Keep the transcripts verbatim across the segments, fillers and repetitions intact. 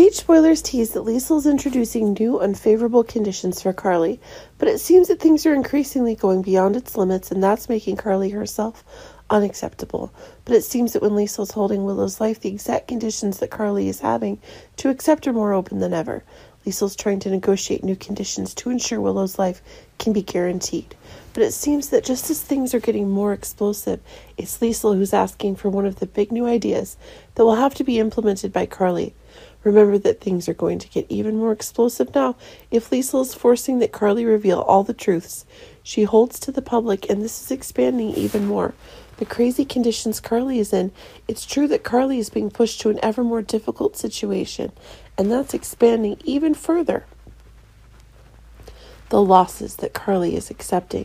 G H Spoilers teased that Liesl is introducing new unfavorable conditions for Carly, but it seems that things are increasingly going beyond its limits, and that's making Carly herself unacceptable. But it seems that when Liesl's holding Willow's life, the exact conditions that Carly is having to accept are more open than ever. Liesl's trying to negotiate new conditions to ensure Willow's life can be guaranteed. But it seems that just as things are getting more explosive, it's Liesl who's asking for one of the big new ideas that will have to be implemented by Carly. Remember that things are going to get even more explosive now if Liesl is forcing that Carly reveal all the truths she holds to the public, and this is expanding even more. The crazy conditions Carly is in, it's true that Carly is being pushed to an ever more difficult situation, and that's expanding even further. The losses that Carly is accepting,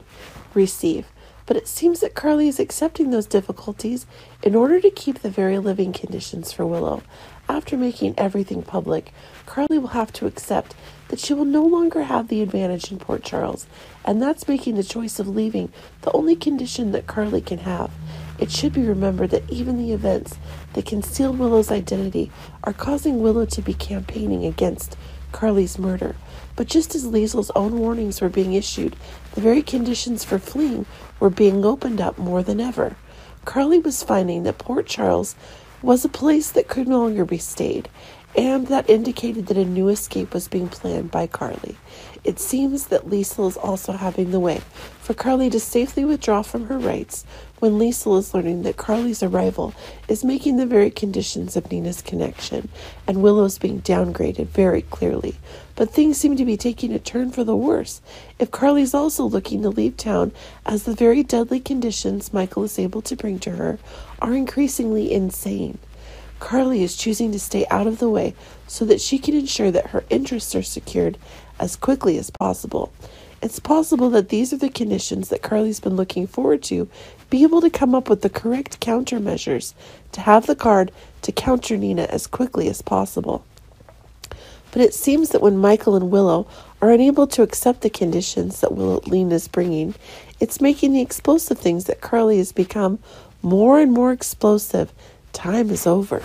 receive. But it seems that Carly is accepting those difficulties in order to keep the very living conditions for Willow. After making everything public, Carly will have to accept that she will no longer have the advantage in Port Charles, and that's making the choice of leaving the only condition that Carly can have. It should be remembered that even the events that conceal Willow's identity are causing Willow to be campaigning against Carly's murder. But just as Liesl's own warnings were being issued, the very conditions for fleeing were being opened up more than ever. Carly was finding that Port Charles was a place that could no longer be stayed, and that indicated that a new escape was being planned by Carly. It seems that Liesl is also having the way for Carly to safely withdraw from her rights when Liesl is learning that Carly's arrival is making the very conditions of Nina's connection, and Willow's being downgraded very clearly. But things seem to be taking a turn for the worse if Carly's also looking to leave town, as the very deadly conditions Michael is able to bring to her are increasingly insane. Carly is choosing to stay out of the way so that she can ensure that her interests are secured as quickly as possible. It's possible that these are the conditions that Carly's been looking forward to, be able to come up with the correct countermeasures to have the card to counter Nina as quickly as possible. But it seems that when Michael and Willow are unable to accept the conditions that Willow Nina's bringing, it's making the explosive things that Carly has become more and more explosive. Time is over.